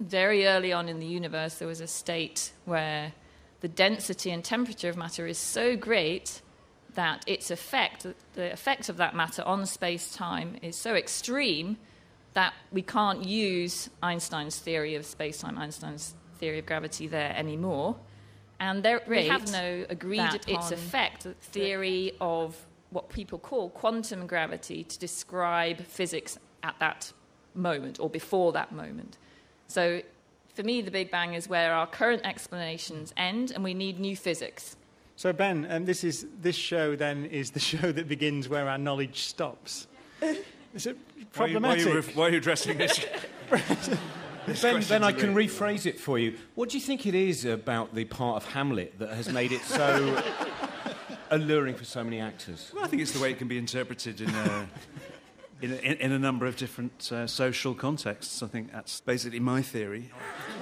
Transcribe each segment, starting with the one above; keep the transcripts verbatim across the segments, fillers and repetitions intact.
Very early on in the universe, there was a state where the density and temperature of matter is so great that its effect, the effect of that matter on space-time, is so extreme that we can't use Einstein's theory of space-time, Einstein's theory of gravity there anymore. And there, we have no agreed upon its effect, the theory of what people call quantum gravity, to describe physics at that moment or before that moment. So for me, the Big Bang is where our current explanations end and we need new physics. So Ben, um, this, is, this show then is the show that begins where our knowledge stops. Is it problematic? Why are you, why are you, why are you addressing this? this Ben, Ben I can rephrase it for you. What do you think it is about the part of Hamlet that has made it so alluring for so many actors? Well, I think it's the way it can be interpreted in... Uh, In, in, in a number of different uh, social contexts. I think that's basically my theory.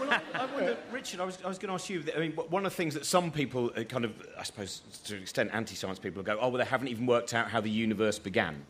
Well, I, I wonder, Richard, I was, I was going to ask you, I mean, one of the things that some people uh, kind of, I suppose to an extent anti-science people go, oh, well, they haven't even worked out how the universe began.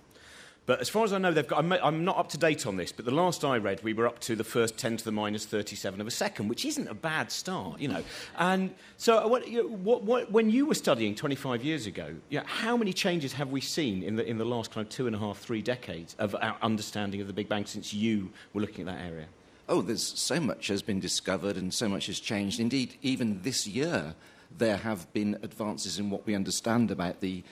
But as far as I know, they've got, I'm, I'm not up to date on this, but the last I read, we were up to the first ten to the minus thirty-seven of a second, which isn't a bad start, you know. And so what, what, what, when you were studying twenty-five years ago, you know, how many changes have we seen in the, in the last kind of two and a half, three decades of our understanding of the Big Bang since you were looking at that area? Oh, there's so much has been discovered and so much has changed. Indeed, even this year, there have been advances in what we understand about the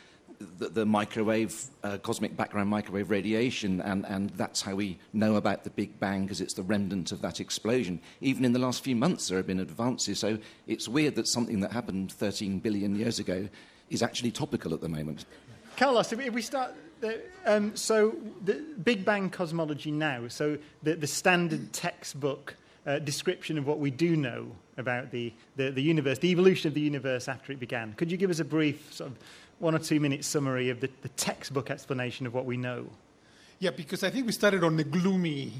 The, the microwave, uh, cosmic background microwave radiation, and, and that's how we know about the Big Bang, because it's the remnant of that explosion. Even in the last few months, there have been advances, so it's weird that something that happened thirteen billion years ago is actually topical at the moment. Carlos, if we start... The, um, so, the Big Bang cosmology now, so the, the standard textbook uh, description of what we do know about the, the, the universe, the evolution of the universe after it began. Could you give us a brief sort of one or two-minute summary of the, the textbook explanation of what we know? Yeah, because I think we started on the gloomy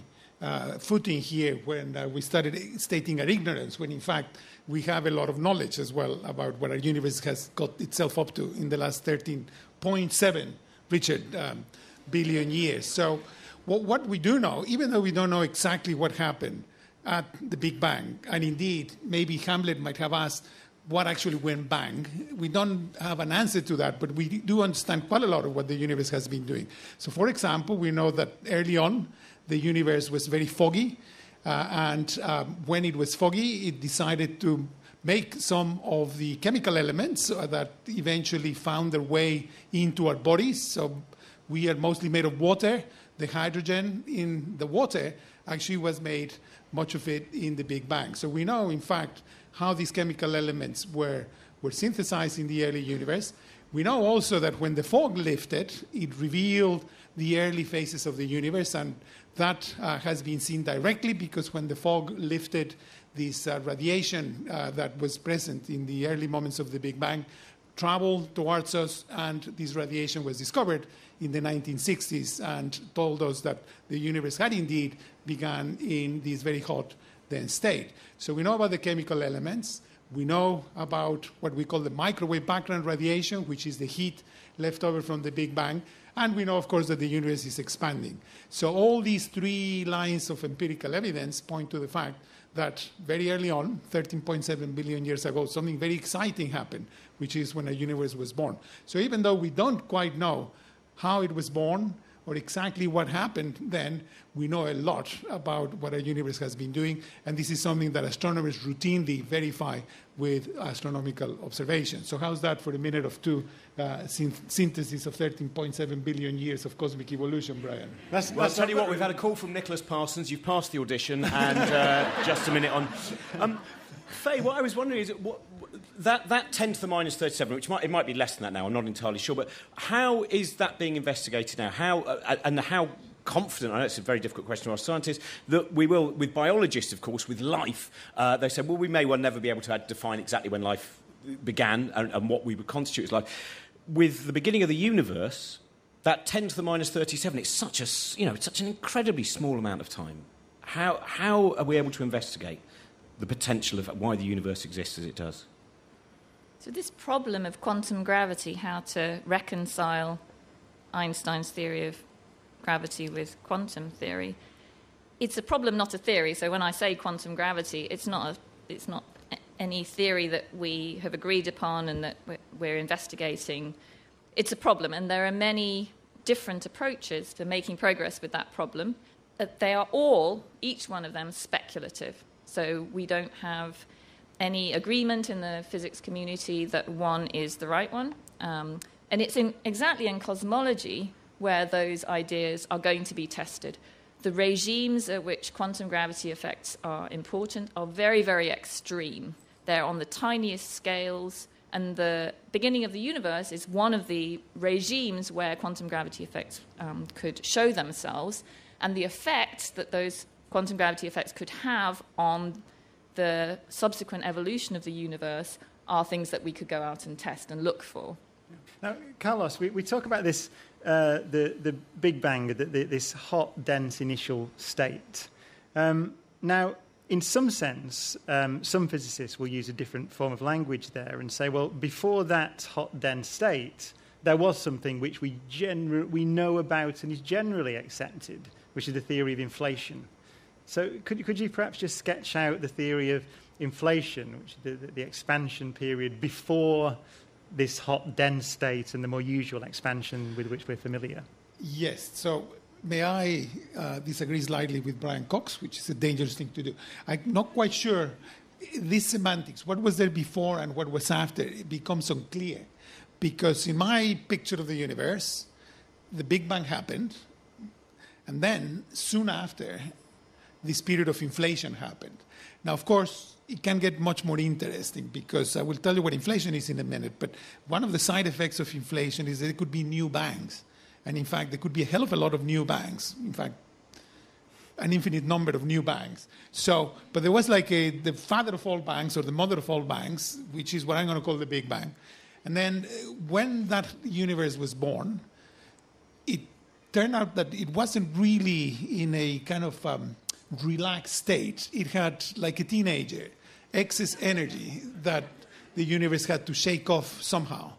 uh, footing here when uh, we started stating our ignorance, when in fact we have a lot of knowledge as well about what our universe has got itself up to in the last thirteen point seven, Richard, um, billion years. So what, what we do know, even though we don't know exactly what happened at the Big Bang, and indeed maybe Hamlet might have asked, what actually went bang? We don't have an answer to that, but we do understand quite a lot of what the universe has been doing. So, for example, we know that early on, the universe was very foggy, uh, and um, when it was foggy, it decided to make some of the chemical elements that eventually found their way into our bodies. So we are mostly made of water. The hydrogen in the water actually was made, much of it, in the Big Bang. So we know, in fact, how these chemical elements were, were synthesized in the early universe. We know also that when the fog lifted, it revealed the early phases of the universe, and that uh, has been seen directly because when the fog lifted, this uh, radiation uh, that was present in the early moments of the Big Bang traveled towards us, and this radiation was discovered in the nineteen sixties and told us that the universe had indeed begun in this very hot state. So we know about the chemical elements. We know about what we call the microwave background radiation, which is the heat left over from the Big Bang. And we know, of course, that the universe is expanding. So all these three lines of empirical evidence point to the fact that very early on, thirteen point seven billion years ago, something very exciting happened, which is when the universe was born. So even though we don't quite know how it was born, or exactly what happened then, we know a lot about what our universe has been doing, and this is something that astronomers routinely verify with astronomical observations. So how's that for a minute of two uh, synth- synthesis of thirteen point seven billion years of cosmic evolution, Brian? That's, well, that's I'll tell you what, we've had a call from Nicholas Parsons. You've passed the audition, and uh, just a minute on. Um, Faye, what I was wondering is, what, that, that ten to the minus thirty-seven, which might, it might be less than that now, I'm not entirely sure, but how is that being investigated now? How uh, and how confident, I know it's a very difficult question to ask scientists, that we will, with biologists, of course, with life, uh, they said, well, we may well never be able to define exactly when life began and, and what we would constitute as life. With the beginning of the universe, that ten to the minus thirty-seven, it's such a, you know, it's such an incredibly small amount of time. How, how are we able to investigate the potential of why the universe exists as it does? So this problem of quantum gravity, how to reconcile Einstein's theory of gravity with quantum theory, it's a problem, not a theory. So when I say quantum gravity, it's not a, it's not any theory that we have agreed upon and that we're investigating. It's a problem, and there are many different approaches to making progress with that problem. They are all, each one of them, speculative. So we don't have any agreement in the physics community that one is the right one. Um, and it's in, exactly in cosmology where those ideas are going to be tested. The regimes at which quantum gravity effects are important are very, very extreme. They're on the tiniest scales, and the beginning of the universe is one of the regimes where quantum gravity effects um, could show themselves, and the effects that those quantum gravity effects could have on the subsequent evolution of the universe are things that we could go out and test and look for. Now, Carlos, we, we talk about this, uh, the, the Big Bang, the, the, this hot, dense initial state. Um, now, in some sense, um, some physicists will use a different form of language there and say, well, before that hot, dense state, there was something which we, gener- we know about and is generally accepted, which is the theory of inflation. So could you, could you perhaps just sketch out the theory of inflation, which is the, the, the expansion period before this hot, dense state and the more usual expansion with which we're familiar? Yes. So may I uh, disagree slightly with Brian Cox, which is a dangerous thing to do. I'm not quite sure. This semantics, what was there before and what was after, it becomes unclear. Because in my picture of the universe, the Big Bang happened, and then soon after, this period of inflation happened. Now, of course, it can get much more interesting, because I will tell you what inflation is in a minute, but one of the side effects of inflation is that there could be new bangs. And in fact, there could be a hell of a lot of new bangs. In fact, an infinite number of new bangs. So, but there was like a, the father of all bangs, or the mother of all bangs, which is what I'm going to call the Big Bang. And then when that universe was born, it turned out that it wasn't really in a kind of um, relaxed state. It had, like a teenager, excess energy that the universe had to shake off somehow.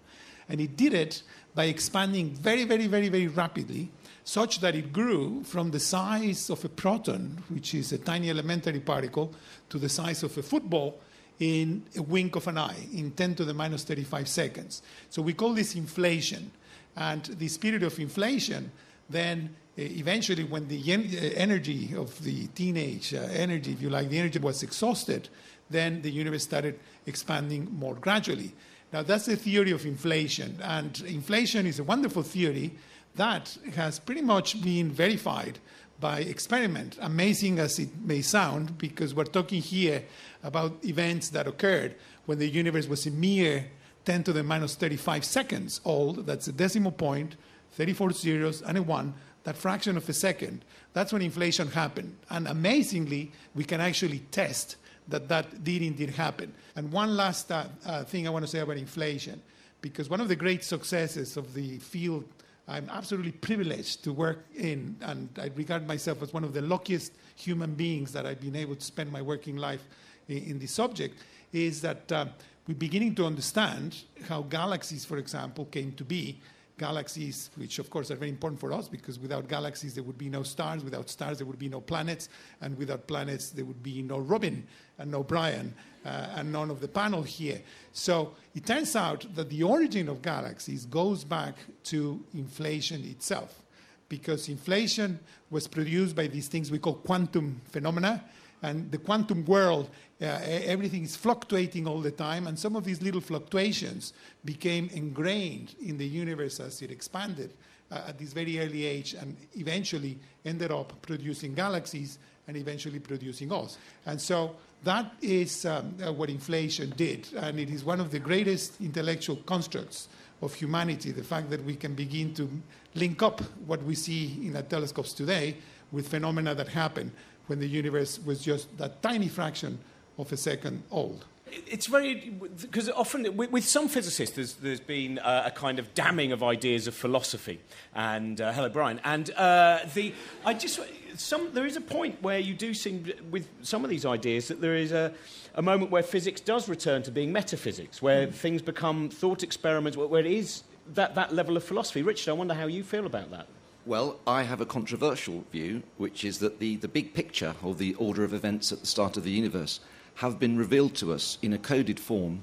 And it did it by expanding very, very, very, very rapidly, such that it grew from the size of a proton, which is a tiny elementary particle, to the size of a football in a wink of an eye, in ten to the minus thirty-five seconds. So we call this inflation. And this period of inflation then eventually, when the energy of the teenage uh, energy, if you like, the energy was exhausted, then the universe started expanding more gradually. Now, that's the theory of inflation. And inflation is a wonderful theory that has pretty much been verified by experiment, amazing as it may sound, because we're talking here about events that occurred when the universe was a mere ten to the minus thirty-five seconds old. That's a decimal point, thirty-four zeros and a one, that fraction of a second. That's when inflation happened. And amazingly, we can actually test that that did indeed happen. And one last uh, uh, thing I want to say about inflation, because one of the great successes of the field I'm absolutely privileged to work in, and I regard myself as one of the luckiest human beings that I've been able to spend my working life in, in this subject, is that uh, we're beginning to understand how galaxies, for example, came to be. Galaxies, which of course are very important for us, because without galaxies there would be no stars, without stars there would be no planets, and without planets there would be no Robin and no Brian uh, and none of the panel here. So it turns out that the origin of galaxies goes back to inflation itself, because inflation was produced by these things we call quantum phenomena. And the quantum world, uh, everything is fluctuating all the time. And some of these little fluctuations became ingrained in the universe as it expanded uh, at this very early age, and eventually ended up producing galaxies and eventually producing us. And so that is um, what inflation did. And it is one of the greatest intellectual constructs of humanity, the fact that we can begin to link up what we see in our telescopes today with phenomena that happen when the universe was just that tiny fraction of a second old. It's very... Because often, with, with some physicists, there's, there's been uh, a kind of damning of ideas of philosophy. And, uh, hello, Brian. And uh, the... I just... Some, there is a point where you do seem, with some of these ideas, that there is a, a moment where physics does return to being metaphysics, where mm. things become thought experiments, where it is that, that level of philosophy. Richard, I wonder how you feel about that. Well, I have a controversial view, which is that the, the big picture, or the order of events at the start of the universe, have been revealed to us in a coded form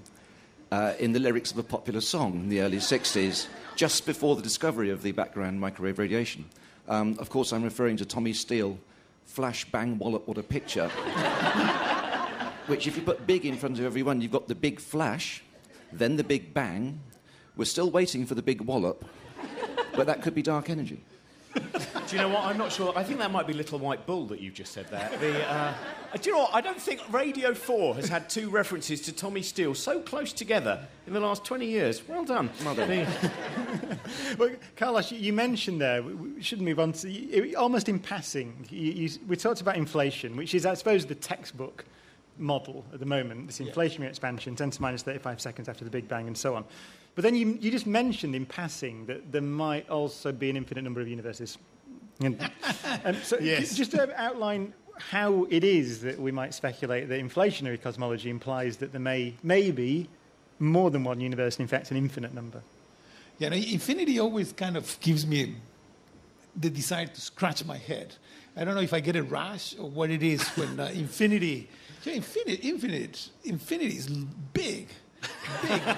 uh, in the lyrics of a popular song in the early sixties, just before the discovery of the background microwave radiation. Um, of course, I'm referring to Tommy Steele, "Flash, bang, wallop, what a picture." Which, if you put big in front of every one, you've got the big flash, then the big bang. We're still waiting for the big wallop, but that could be dark energy. Do you know what? I'm not sure. I think that might be Little White Bull that you just said there. The, uh... Do you know what? I don't think Radio four has had two references to Tommy Steele so close together in the last twenty years. Well done, mother. Well, Carlos, you mentioned there, we should move on to, almost in passing, you, you, we talked about inflation, which is, I suppose, the textbook model at the moment, this inflationary yeah. expansion, ten to the minus thirty-five seconds after the Big Bang and so on. But then you, you just mentioned in passing that there might also be an infinite number of universes. And, and so yes. Just to outline how it is that we might speculate that inflationary cosmology implies that there may, may be more than one universe, and in fact an infinite number. Yeah, no, infinity always kind of gives me the desire to scratch my head. I don't know if I get a rash or what it is when uh, infinity... Yeah, infinite, infinite, infinity is big. Big, big,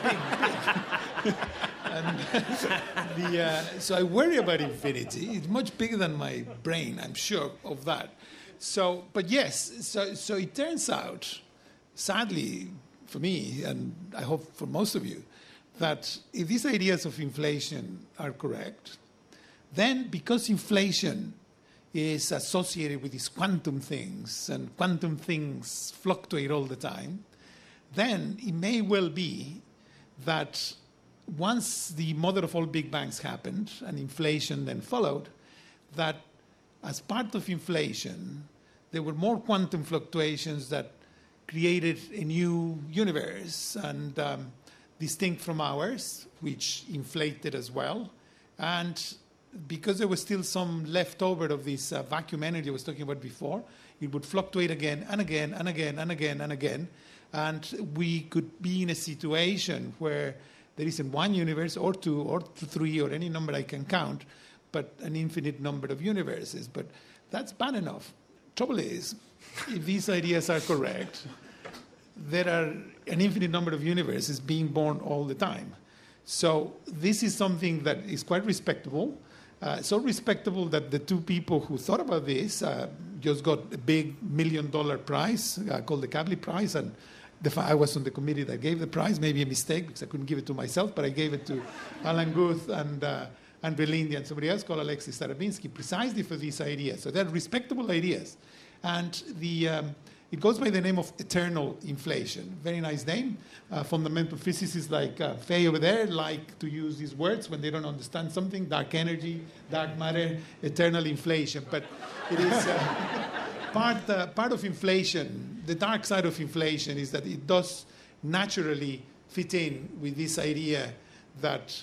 big. And the, uh, so I worry about infinity. It's much bigger than my brain, I'm sure of that. So, but yes, so so it turns out, sadly for me, and I hope for most of you, that if these ideas of inflation are correct, then because inflation is associated with these quantum things, and quantum things fluctuate all the time, then it may well be that once the mother of all Big Bangs happened and inflation then followed, that as part of inflation, there were more quantum fluctuations that created a new universe and um, distinct from ours, which inflated as well. And because there was still some leftover of this uh, vacuum energy I was talking about before, it would fluctuate again and again and again and again and again. And we could be in a situation where there isn't one universe or two or three or any number I can count, but an infinite number of universes. But that's bad enough. Trouble is, if these ideas are correct, there are an infinite number of universes being born all the time. So this is something that is quite respectable. Uh, so respectable that the two people who thought about this uh, just got a big million dollar prize uh, called the Kavli Prize, and the fa- I was on the committee that gave the prize. Maybe a mistake because I couldn't give it to myself, but I gave it to Alan Guth and uh, Andrei Linde and somebody else called Alexei Starobinsky precisely for these ideas. So they're respectable ideas, and the um, it goes by the name of eternal inflation. Very nice name. Uh, fundamental physicists like uh, Faye over there like to use these words when they don't understand something. Dark energy, dark matter, eternal inflation. But it is uh, part, uh, part of inflation. The dark side of inflation is that it does naturally fit in with this idea that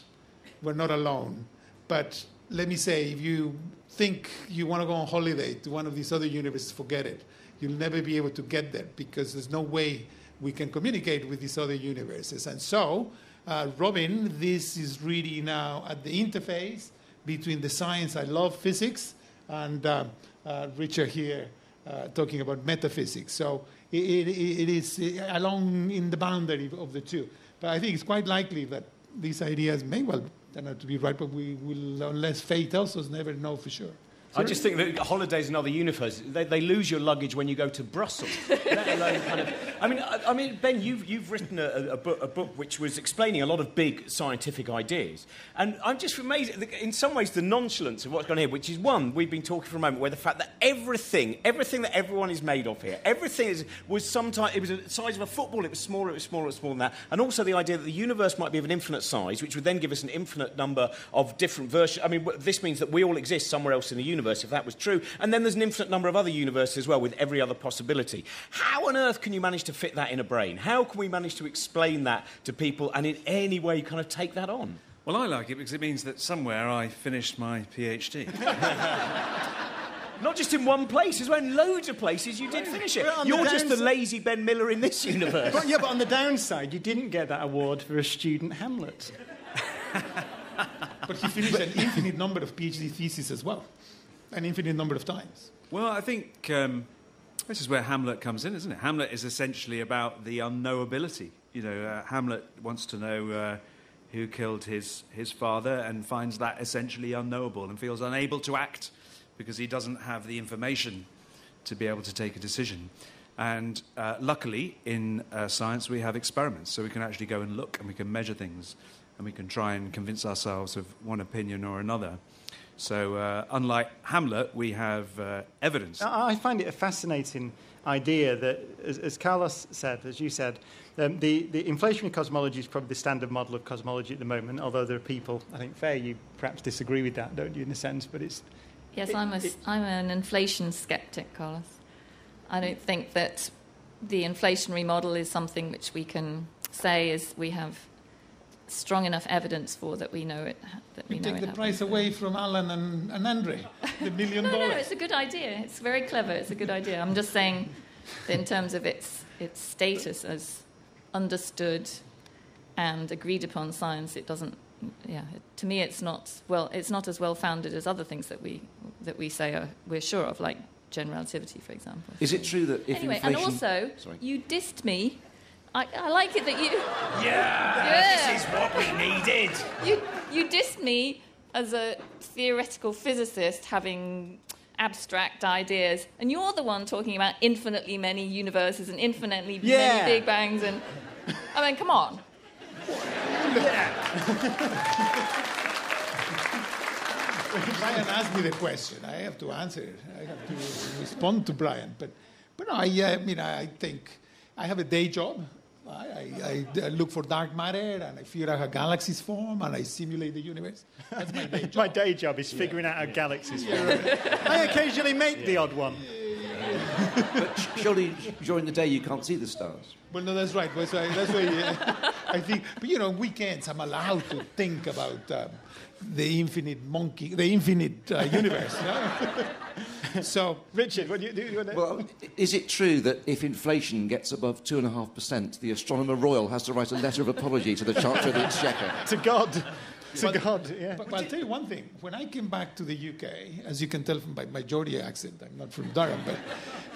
we're not alone. But let me say, if you think you want to go on holiday to one of these other universes, forget it. You'll never be able to get there because there's no way we can communicate with these other universes. And so, uh, Robin, this is really now at the interface between the science I love, physics, and uh, uh, Richard here uh, talking about metaphysics. So it, it, it is along in the boundary of the two. But I think it's quite likely that these ideas may well turn out to be right, but we will, unless fate tells us, never know for sure. I just think that holidays in other universes, they, they lose your luggage when you go to Brussels. Let alone kind of, I mean, I, I mean, Ben, you've you've written a, a, book, a book which was explaining a lot of big scientific ideas, and I'm just amazed in some ways the nonchalance of what's gone here. Which is one we've been talking for a moment, where the fact that everything, everything that everyone is made of here, everything is was sometimes it was the size of a football. It was smaller, it was smaller, it was smaller than that, and also the idea that the universe might be of an infinite size, which would then give us an infinite number of different versions. I mean, this means that we all exist somewhere else in the universe. Universe, if that was true. And then there's an infinite number of other universes as well, with every other possibility. How on earth can you manage to fit that in a brain? How can we manage to explain that to people and in any way kind of take that on? Well, I like it because it means that somewhere I finished my PhD. Not just in one place, as well, in loads of places you did finish it. You're the just downside. The lazy Ben Miller in this universe. But, yeah, but on the downside, you didn't get that award for a student Hamlet. But he finished an infinite number of PhD theses as well, an infinite number of times. Well, I think um, this is where Hamlet comes in, isn't it? Hamlet is essentially about the unknowability. You know, uh, Hamlet wants to know uh, who killed his, his father and finds that essentially unknowable and feels unable to act because he doesn't have the information to be able to take a decision. And uh, luckily, in uh, science, we have experiments, so we can actually go and look and we can measure things and we can try and convince ourselves of one opinion or another. So uh, unlike Hamlet, we have uh, evidence. I find it a fascinating idea that, as, as Carlos said, as you said, um, the, the inflationary cosmology is probably the standard model of cosmology at the moment, although there are people, I think, Faye, you perhaps disagree with that, don't you, in a sense, but it's... Yes, it, I'm, a, it, I'm an inflation sceptic, Carlos. I don't think that the inflationary model is something which we can say is we have strong enough evidence for that we know it. That we you know take it the happens. Prize away from Alan and, and Andrei, the million no, dollars. No, no, it's a good idea. It's very clever. It's a good idea. I'm just saying that in terms of its its status as understood and agreed upon science, it doesn't. Yeah, to me, it's not well. It's not as well founded as other things that we that we say are, we're sure of, like general relativity, for example. Is it true that if anyway, inflation... and also, Sorry. you dissed me. I, I like it that you... Yeah, yeah, this is what we needed. You, you dissed me as a theoretical physicist having abstract ideas, and you're the one talking about infinitely many universes and infinitely yeah. many Big Bangs, and... I mean, come on. Yeah. Brian asked me the question. I have to answer it. I have to respond to Brian. But, but no, I, I mean, I think I have a day job. I, I, I look for dark matter, and I figure out how galaxies form, and I simulate the universe. That's my day job. My day job is figuring yeah. out how yeah. galaxies form. Yeah. I occasionally make yeah. the odd one. Yeah. But surely during the day you can't see the stars. Well, no, that's right. That's why, that's why uh, I think. But, you know, on weekends I'm allowed to think about... Um, the infinite monkey, the infinite uh, universe. No? So, Richard, what do you, do you want to... Well, is it true that if inflation gets above two and a half percent, the Astronomer Royal has to write a letter of apology to the Chancellor of the Exchequer? To God, to but, God. Yeah. But, but I'll tell you one thing. When I came back to the U K, as you can tell from my majority accent, I'm not from Durham, but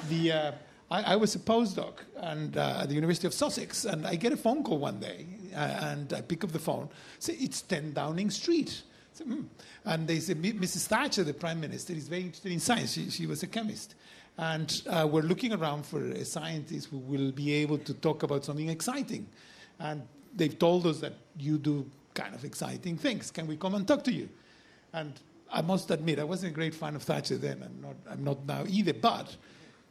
the uh, I, I was a postdoc and uh, at the University of Sussex, and I get a phone call one day, uh, and I pick up the phone. Say it's ten Downing Street. So, mm. And they said, Missus Thatcher, the Prime Minister, is very interested in science. She, she was a chemist. And uh, we're looking around for a scientist who will be able to talk about something exciting. And they've told us that you do kind of exciting things. Can we come and talk to you? And I must admit, I wasn't a great fan of Thatcher then, and not, I'm not now either, but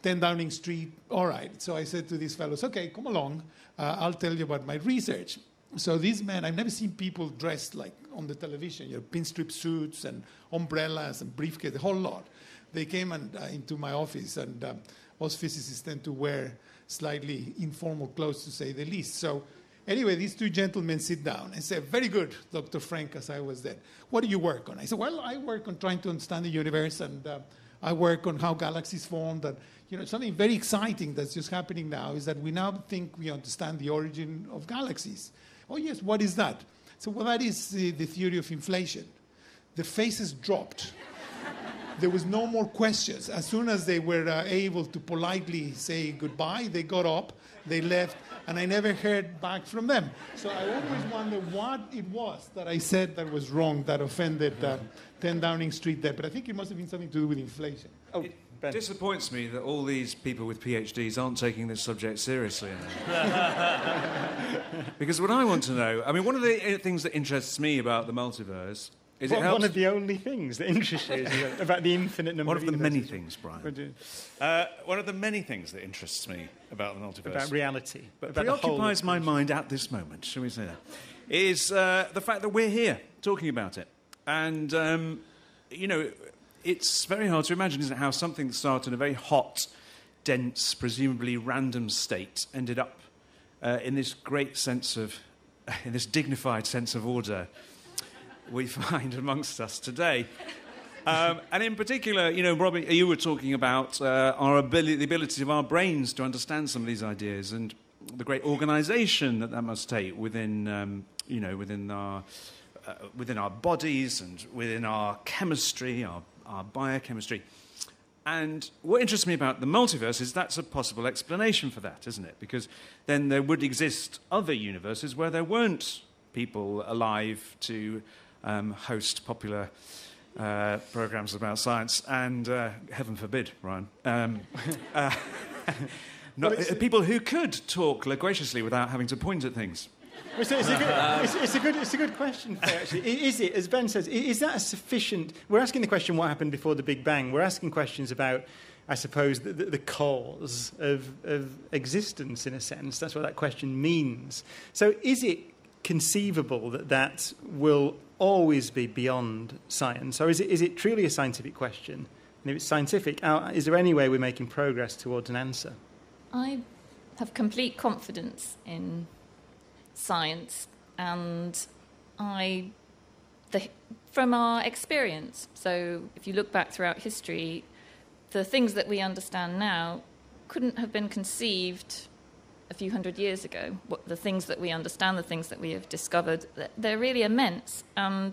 ten Downing Street, all right. So I said to these fellows, OK, come along. Uh, I'll tell you about my research. So these men, I've never seen people dressed like on the television, you know, pinstripe suits and umbrellas and briefcase, the whole lot. They came and, uh, into my office, and um, us physicists tend to wear slightly informal clothes, to say the least. So anyway, these two gentlemen sit down and say, very good, Doctor Frank, as I was then. What do you work on? I said, well, I work on trying to understand the universe, and uh, I work on how galaxies formed. And, you know, something very exciting that's just happening now is that we now think we understand the origin of galaxies. Oh, yes, what is that? So, well, that is the, the theory of inflation. The faces dropped. There was no more questions. As soon as they were uh, able to politely say goodbye, they got up, they left, and I never heard back from them. So I always wonder what it was that I said that was wrong, that offended uh, ten Downing Street there. But I think it must have been something to do with inflation. Oh. It disappoints me that all these people with PhDs aren't taking this subject seriously. Because what I want to know, I mean, one of the things that interests me about the multiverse is well, it helps... One of the only things that interests you is about the infinite number of universes. One of the many things, Brian. Uh, one of the many things that interests me about the multiverse... About reality. But about preoccupies my mind at this moment, shall we say that, is uh, the fact that we're here talking about it. And, um, you know... It's very hard to imagine, isn't it, how something that started in a very hot, dense, presumably random state ended up uh, in this great sense of, in this dignified sense of order we find amongst us today. Um, and in particular, you know, Robbie, you were talking about uh, our ability, the ability of our brains to understand some of these ideas and the great organisation that that must take within, um, you know, within our... uh, within our bodies and within our chemistry, our, our biochemistry. And what interests me about the multiverse is that's a possible explanation for that, isn't it? Because then there would exist other universes where there weren't people alive to um, host popular uh, programs about science. And uh, heaven forbid, Ryan. Um, uh, not, uh, people who could talk loquaciously without having to point at things. It's a, it's, a good, it's, it's, a good, it's a good question, Claire, actually. Is it, as Ben says, is that a sufficient... We're asking the question, what happened before the Big Bang? We're asking questions about, I suppose, the, the, the cause of, of existence, in a sense. That's what that question means. So is it conceivable that that will always be beyond science? Or is it, is it truly a scientific question? And if it's scientific, is there any way we're making progress towards an answer? I have complete confidence in... science, and I, the, from our experience. So if you look back throughout history, the things that we understand now couldn't have been conceived a few hundred years ago. What, the things that we understand, the things that we have discovered, they're really immense. And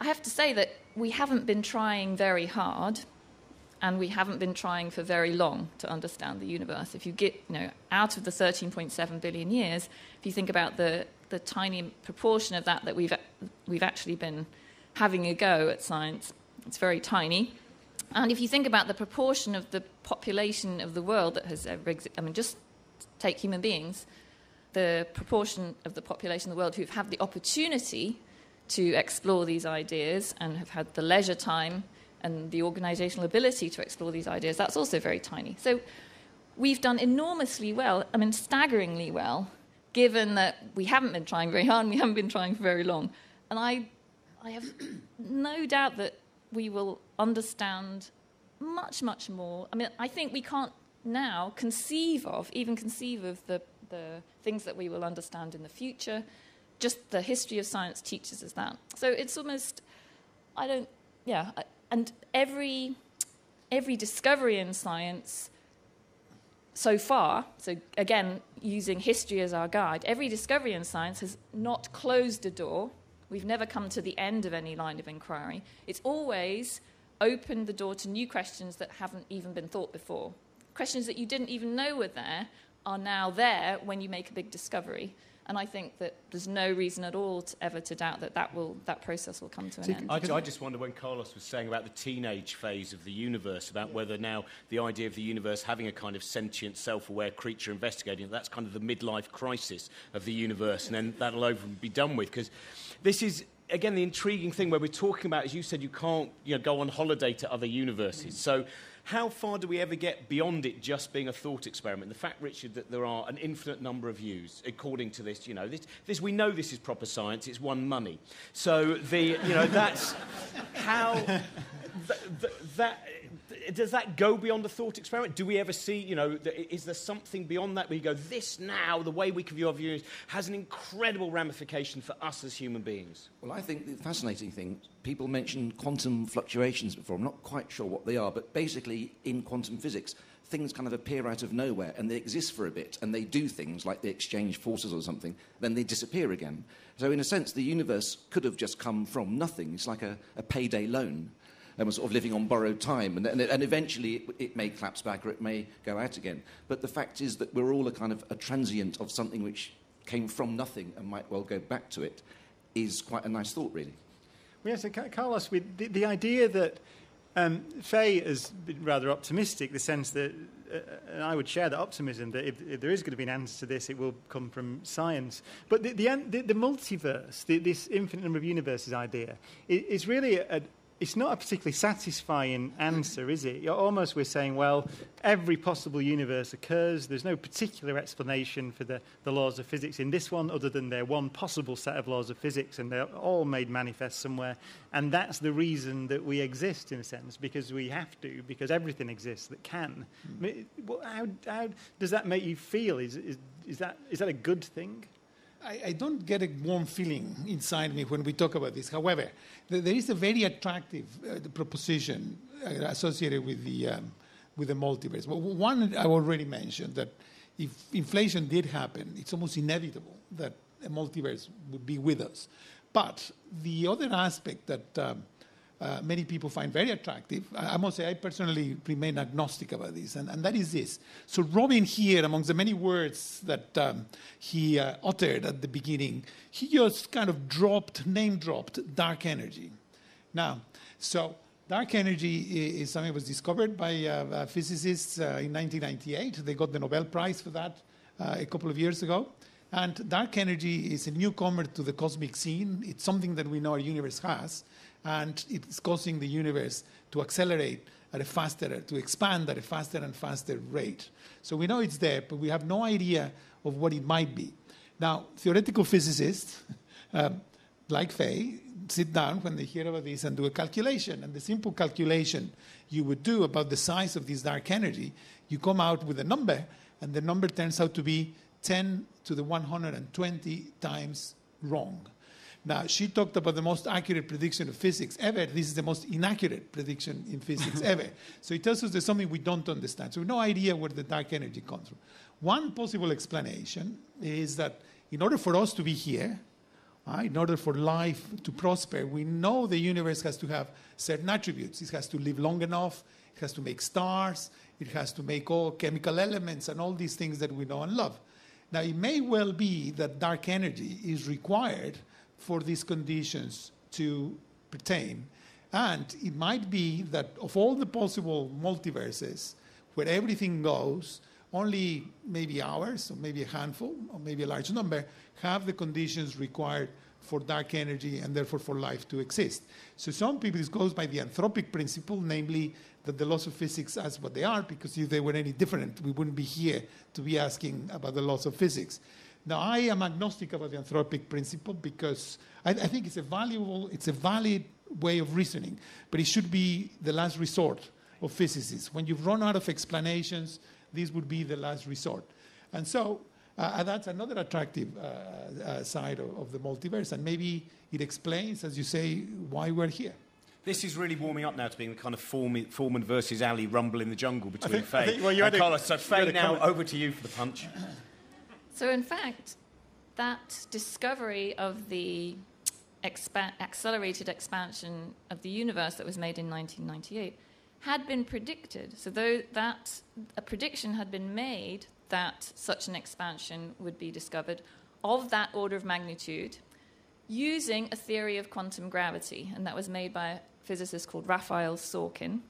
I have to say that we haven't been trying very hard, and we haven't been trying for very long to understand the universe. If you get, you know, out of the thirteen point seven billion years, if you think about the, the tiny proportion of that that we've we've actually been having a go at science, it's very tiny. And if you think about the proportion of the population of the world that has ever existed, I mean, just take human beings, the proportion of the population of the world who've had the opportunity to explore these ideas and have had the leisure time and the organisational ability to explore these ideas, that's also very tiny. So we've done enormously well, I mean, staggeringly well, given that we haven't been trying very hard and we haven't been trying for very long. And I, I have no doubt that we will understand much, much more. I mean, I think we can't now conceive of, even conceive of the, the things that we will understand in the future. Just the history of science teaches us that. So it's almost, I don't, yeah... I, And every every discovery in science so far, so again, using history as our guide, every discovery in science has not closed a door. We've never come to the end of any line of inquiry. It's always opened the door to new questions that haven't even been thought before. Questions that you didn't even know were there are now there when you make a big discovery. And I think that there's no reason at all to ever to doubt that that, will, that process will come to an end. I, I just wonder when Carlos was saying about the teenage phase of the universe, about whether now the idea of the universe having a kind of sentient, self-aware creature investigating it, that's kind of the midlife crisis of the universe, and then that'll over be done with. Because this is, again, the intriguing thing where we're talking about, as you said, you can't you know, go on holiday to other universes. Mm. So... how far do we ever get beyond it just being a thought experiment? The fact, Richard, that there are an infinite number of views, according to this, you know, this, this we know this is proper science, it's won money. So the, you know, that's how, th th that, th does that go beyond a thought experiment? Do we ever see, you know, th is there something beyond that where you go, this now, the way we can view our views, has an incredible ramification for us as human beings? Well, I think the fascinating thing, people mentioned quantum fluctuations before, I'm not quite sure what they are, but basically, in quantum physics, things kind of appear out of nowhere and they exist for a bit and they do things like they exchange forces or something, then they disappear again. So in a sense, the universe could have just come from nothing. It's like a, a payday loan and was sort of living on borrowed time. And, and, and eventually it, it may collapse back or it may go out again. But the fact is that we're all a kind of a transient of something which came from nothing and might well go back to it is quite a nice thought, really. Well, yes, and Carlos, with the, the idea that Um, Faye has been rather optimistic, the sense that, uh, and I would share that optimism, that if, if there is going to be an answer to this, it will come from science. But the, the, the, the multiverse, the, this infinite number of universes idea, is, is really, a, it's not a particularly satisfying answer, is it? You're almost, we're saying, well, every possible universe occurs. There's no particular explanation for the, the laws of physics in this one, other than they're one possible set of laws of physics, and they're all made manifest somewhere. And that's the reason that we exist, in a sense, because we have to, because everything exists that can. Mm. I mean, well, how, how does that make you feel? Is, is, is, that, is that a good thing? I, I don't get a warm feeling inside me when we talk about this. However, th there is a very attractive uh, proposition uh, associated with the... Um, with the multiverse. Well, one, I already mentioned that if inflation did happen, it's almost inevitable that a multiverse would be with us. But the other aspect that um, uh, many people find very attractive, I, I must say I personally remain agnostic about this, and, and that is this. So Robin here, amongst the many words that um, he uh, uttered at the beginning, he just kind of dropped, name-dropped dark energy. Now, so dark energy is something that was discovered by uh, physicists uh, in nineteen ninety-eight. They got the Nobel Prize for that uh, a couple of years ago. And dark energy is a newcomer to the cosmic scene. It's something that we know our universe has, and it's causing the universe to accelerate at a faster, to expand at a faster and faster rate. So we know it's there, but we have no idea of what it might be. Now, theoretical physicists, uh, like Fay, sit down when they hear about this and do a calculation. And the simple calculation you would do about the size of this dark energy, you come out with a number, and the number turns out to be ten to the one hundred twenty times wrong. Now, she talked about the most accurate prediction of physics ever. This is the most inaccurate prediction in physics ever. So it tells us there's something we don't understand. So we have no idea where the dark energy comes from. One possible explanation is that in order for us to be here, uh, in order for life to prosper, we know the universe has to have certain attributes. It has to live long enough. It has to make stars. It has to make all chemical elements and all these things that we know and love. Now, it may well be that dark energy is required for these conditions to pertain. And it might be that of all the possible multiverses where everything goes, only maybe ours, or maybe a handful, or maybe a large number, have the conditions required for dark energy and therefore for life to exist. So some people, this goes by the anthropic principle, namely that the laws of physics as what they are, because if they were any different, we wouldn't be here to be asking about the laws of physics. Now, I am agnostic about the anthropic principle because I, I think it's a valuable, it's a valid way of reasoning, but it should be the last resort of physicists. When you've run out of explanations, this would be the last resort. And so uh, that's another attractive uh, uh, side of, of the multiverse, and maybe it explains, as you say, why we're here. This is really warming up now to being the kind of Foreman versus Alley rumble in the jungle between Faye well, and Carlos. So, Faye, now comment. Over to you for the punch. So, in fact, that discovery of the expa accelerated expansion of the universe that was made in nineteen ninety-eight had been predicted. So, though that a prediction had been made that such an expansion would be discovered of that order of magnitude, using a theory of quantum gravity, and that was made by a physicist called Raphael Sorkin,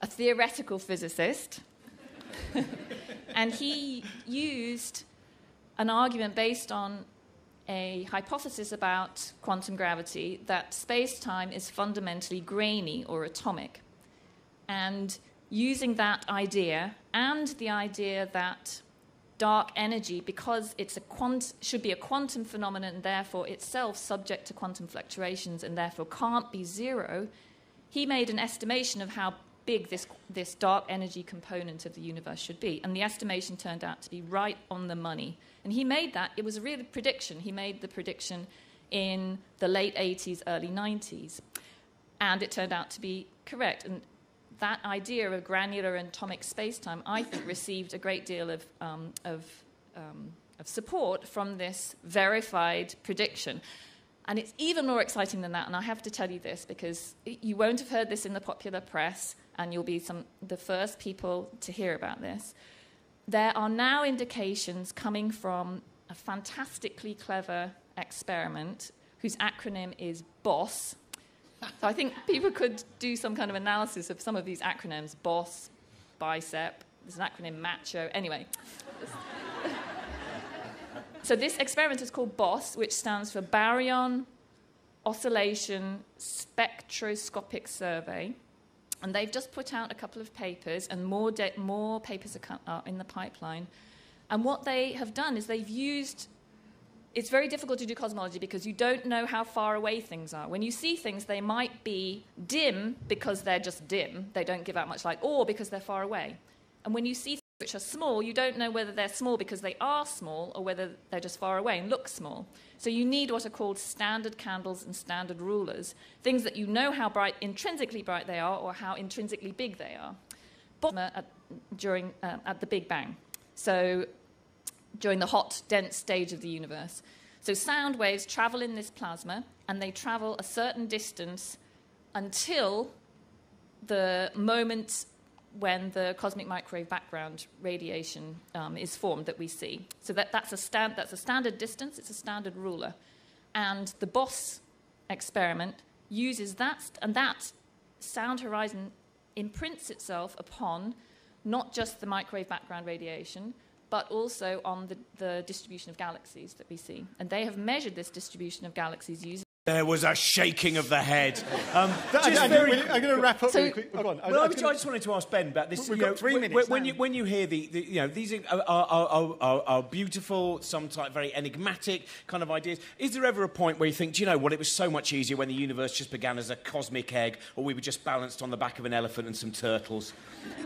a theoretical physicist. And he used an argument based on a hypothesis about quantum gravity that space-time is fundamentally grainy or atomic. And using that idea and the idea that dark energy, because it's a quant should be a quantum phenomenon and therefore itself subject to quantum fluctuations and therefore can't be zero, he made an estimation of how big this, this dark energy component of the universe should be. And the estimation turned out to be right on the money. And he made that. It was a real prediction. He made the prediction in the late eighties, early nineties. And it turned out to be correct. And that idea of granular and atomic space-time, I think, received a great deal of, um, of, um, of support from this verified prediction. And it's even more exciting than that, and I have to tell you this, because you won't have heard this in the popular press, and you'll be some, the first people to hear about this. There are now indications coming from a fantastically clever experiment whose acronym is BOSS. So I think people could do some kind of analysis of some of these acronyms. BOSS, BICEP, there's an acronym, MACHO. Anyway. So this experiment is called BOSS, which stands for Baryon Oscillation Spectroscopic Survey. And they've just put out a couple of papers, and more, more papers are, are in the pipeline. And what they have done is they've used... It's very difficult to do cosmology because you don't know how far away things are. When you see things, they might be dim because they're just dim. They don't give out much light, or because they're far away. And when you see things which are small, you don't know whether they're small because they are small or whether they're just far away and look small. So you need what are called standard candles and standard rulers, things that you know how bright, intrinsically bright they are or how intrinsically big they are. But at, during, uh, at the Big Bang. So... during the hot, dense stage of the universe. So sound waves travel in this plasma, and they travel a certain distance until the moment when the cosmic microwave background radiation um, is formed that we see. So that, that's, a stand, that's a standard distance, it's a standard ruler. And the B O S experiment uses that, and that sound horizon imprints itself upon not just the microwave background radiation, but also on the, the distribution of galaxies that we see. And they have measured this distribution of galaxies using... There was a shaking of the head. Um, that, just I, very, I'm going to wrap up. So, really quick. Oh, go on. Well, I, I, gonna, I just wanted to ask Ben about this. We've you got know, three minutes. When, when you when you hear the, the you know these are are, are, are are beautiful, sometimes very enigmatic kind of ideas. Is there ever a point where you think, do you know what? It was so much easier when the universe just began as a cosmic egg, or we were just balanced on the back of an elephant and some turtles.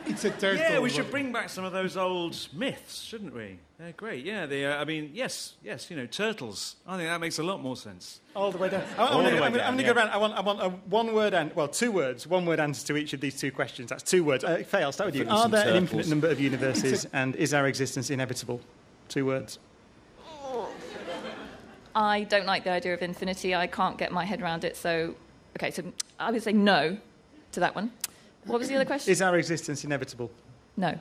It's a turtle. Yeah, we should bring back some of those old myths, shouldn't we? They're great. Yeah, they. Uh, I mean, yes, yes. You know, turtles. I think that makes a lot more sense. All the way down. I'm going to go around. I want, I want a one-word and well, two words, one-word answer to each of these two questions. That's two words. Uh, Faye, I'll start with you. Are there turtles. An infinite number of universes, and is our existence inevitable? Two words. I don't like the idea of infinity. I can't get my head around it. So, okay. So I would say no to that one. What was the other question? Is our existence inevitable? No.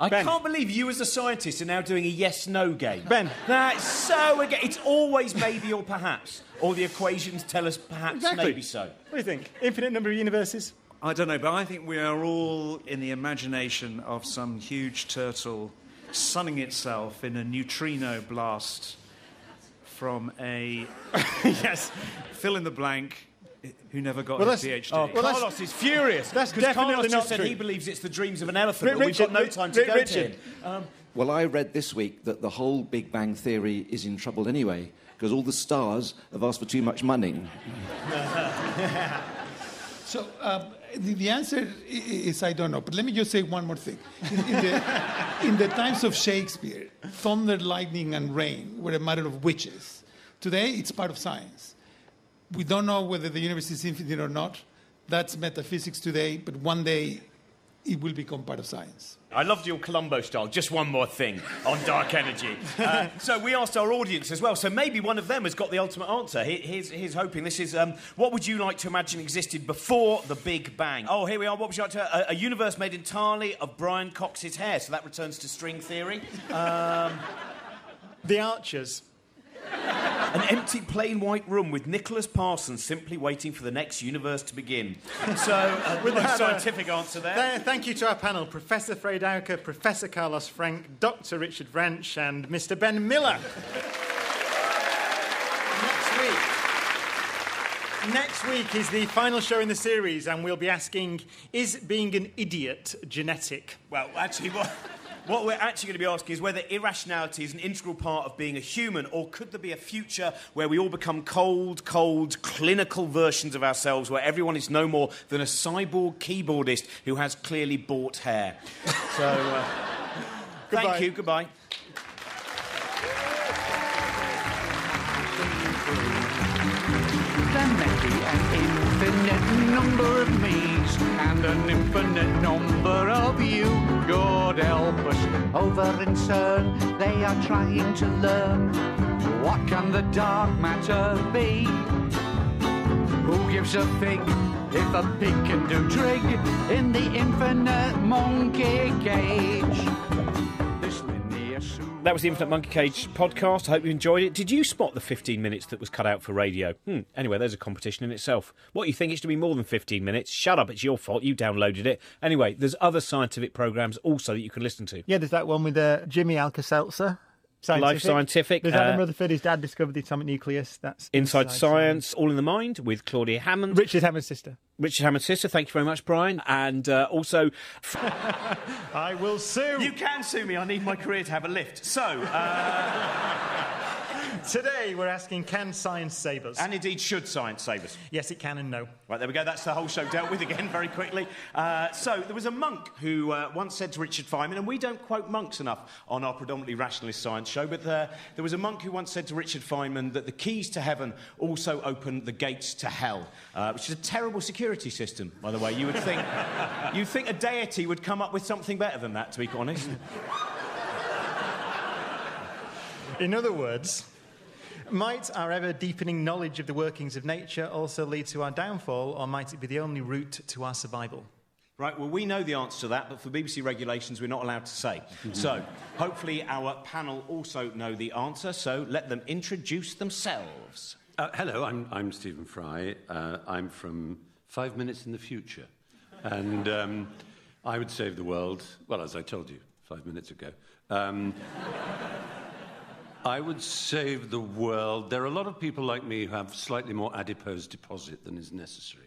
I Ben. Can't believe you as a scientist are now doing a yes-no game. Ben. That's so... Aga- it's always maybe or perhaps, or the equations tell us perhaps exactly. Maybe so. What do you think? Infinite number of universes? I don't know, but I think we are all in the imagination of some huge turtle sunning itself in a neutrino blast from a... yes. Fill-in-the-blank... Who never got well, his PhD? Oh, well, Carlos is furious. That's because Carlos just said true. He believes it's the dreams of an elephant, but we've got no time to R- go Richard. To um, Well, I read this week that the whole Big Bang theory is in trouble anyway because all the stars have asked for too much money. so um, the, the answer is I don't know. But let me just say one more thing. In, in, the, in the times of Shakespeare, thunder, lightning, and rain were a matter of witches. Today, it's part of science. We don't know whether the universe is infinite or not. That's metaphysics today, but one day it will become part of science. I loved your Columbo style. Just one more thing on dark energy. Uh, so we asked our audience as well, so maybe one of them has got the ultimate answer. Here's, here's hoping. This is, um, what would you like to imagine existed before the Big Bang? Oh, here we are. What would you like to... A, a universe made entirely of Brian Cox's hair, so that returns to string theory. Um... The Archers. An empty, plain white room with Nicholas Parsons simply waiting for the next universe to begin. So, uh, with a scientific answer there. there. Thank you to our panel, Professor Fred Auker, Professor Carlos Frank, Doctor Richard Branch, and Mister Ben Miller. Next week. Next week is the final show in the series, and we'll be asking, is being an idiot genetic? Well, actually, what... What we're actually going to be asking is whether irrationality is an integral part of being a human, or could there be a future where we all become cold, cold, clinical versions of ourselves where everyone is no more than a cyborg keyboardist who has clearly bought hair. so, uh, thank goodbye. you. Goodbye. There may be an infinite number of me's and an infinite number of you. God help us, over in CERN, they are trying to learn, what can the dark matter be? Who gives a fig, if a pig can do trig, in the infinite monkey cage? This linear super... That was the Infinite Monkey Cage podcast, I hope you enjoyed it. Did you spot the fifteen minutes that was cut out for radio? Hmm, anyway, there's a competition in itself. What, you think it's to be more than fifteen minutes? Shut up, it's your fault, you downloaded it. Anyway, there's other scientific programmes also that you can listen to. Yeah, there's that one with uh, Jimmy Alka-Seltzer. Scientific. Life Scientific. There's uh, Adam Rutherford, his dad discovered the atomic nucleus. That's Inside, Inside Science, Science, All in the Mind with Claudia Hammond. Richard Hammond's sister. Richard Hammond's sister, thank you very much, Brian. And uh, also... I will sue. You can sue me, I need my career to have a lift. So... Uh... Today we're asking, can science save us? And indeed, should science save us? Yes, it can and no. Right, there we go. That's the whole show dealt with again very quickly. Uh, so there was a monk who uh, once said to Richard Feynman, and we don't quote monks enough on our predominantly rationalist science show, but uh, there was a monk who once said to Richard Feynman that the keys to heaven also open the gates to hell, uh, which is a terrible security system, by the way. You would think, you'd think a deity would come up with something better than that, to be honest. In other words... Might our ever-deepening knowledge of the workings of nature also lead to our downfall, or might it be the only route to our survival? Right, well, we know the answer to that, but for B B C regulations, we're not allowed to say. So, hopefully our panel also know the answer, so let them introduce themselves. Uh, hello, I'm, I'm Stephen Fry. Uh, I'm from Five Minutes in the Future. And um, I would save the world, well, as I told you five minutes ago. Um, I would save the world. There are a lot of people like me who have slightly more adipose deposit than is necessary.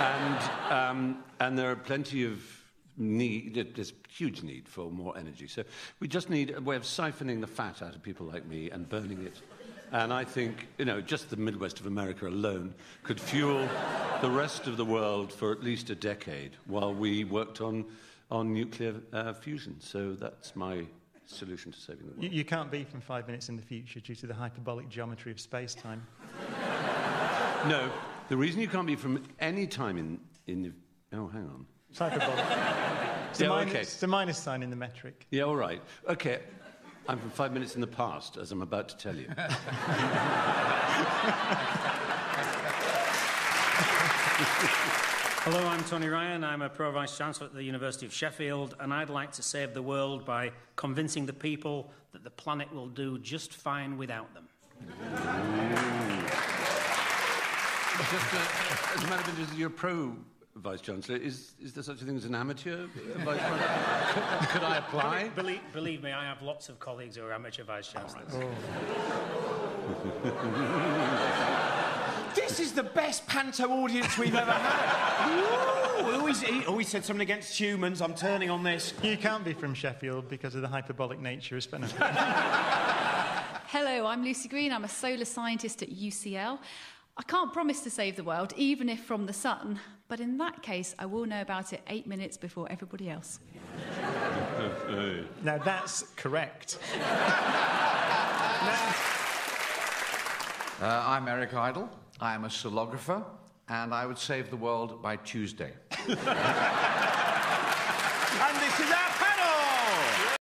And, um, and there are plenty of need, there's huge need for more energy. So we just need a way of siphoning the fat out of people like me and burning it. And I think, you know, just the Midwest of America alone could fuel the rest of the world for at least a decade while we worked on, on nuclear uh, fusion. So that's my solution to saving the world. You, you can't be from five minutes in the future due to the hyperbolic geometry of space-time. No. The reason you can't be from any time in, in the... Oh, hang on. It's hyperbolic. It's yeah, a minus, okay. It's a minus sign in the metric. Yeah, all right. OK, I'm from five minutes in the past, as I'm about to tell you. Hello, I'm Tony Ryan. I'm a Pro-Vice-Chancellor at the University of Sheffield, and I'd like to save the world by convincing the people that the planet will do just fine without them. Just, uh, as a matter of interest, you're pro-Vice-Chancellor. Is, is there such a thing as an amateur Vice-Chancellor? could, could I apply? Believe, believe me, I have lots of colleagues who are amateur Vice-Chancellors. Right. Oh. This is the best panto audience we've ever had. Ooh, he always said something against humans. I'm turning on this. You can't be from Sheffield because of the hyperbolic nature of Spanish. Hello, I'm Lucy Green. I'm a solar scientist at U C L. I can't promise to save the world, even if from the sun, but in that case, I will know about it eight minutes before everybody else. Now, that's correct. Now... uh, I'm Eric Idle. I am a solographer, and I would save the world by Tuesday. And this is our